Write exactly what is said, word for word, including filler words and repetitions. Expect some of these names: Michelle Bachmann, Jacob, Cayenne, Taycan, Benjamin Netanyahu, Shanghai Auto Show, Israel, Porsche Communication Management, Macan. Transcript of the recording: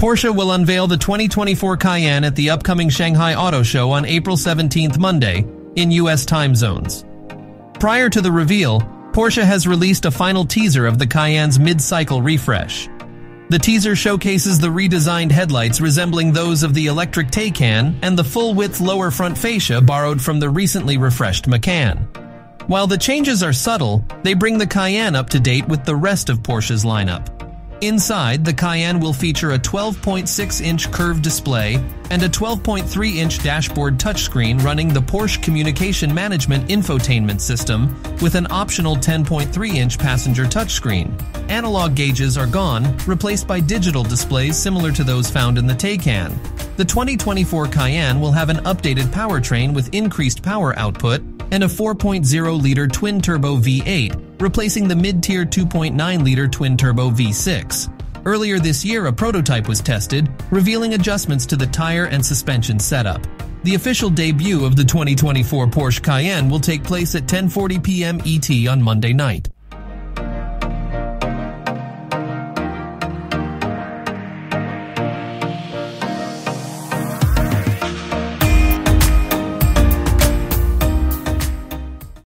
Porsche will unveil the twenty twenty-four Cayenne at the upcoming Shanghai Auto Show on April seventeenth, Monday, in U S time zones. Prior to the reveal, Porsche has released a final teaser of the Cayenne's mid-cycle refresh. The teaser showcases the redesigned headlights resembling those of the electric Taycan and the full-width lower front fascia borrowed from the recently refreshed Macan. While the changes are subtle, they bring the Cayenne up to date with the rest of Porsche's lineup. Inside, the Cayenne will feature a twelve point six inch curved display and a twelve point three inch dashboard touchscreen running the Porsche Communication Management infotainment system with an optional ten point three inch passenger touchscreen. Analog gauges are gone, replaced by digital displays similar to those found in the Taycan. The twenty twenty-four Cayenne will have an updated powertrain with increased power output and a four point oh liter twin-turbo V eight, replacing the mid-tier two point nine liter twin-turbo V six. Earlier this year, a prototype was tested, revealing adjustments to the tire and suspension setup. The official debut of the twenty twenty-four Porsche Cayenne will take place at ten forty p m E T on Monday night.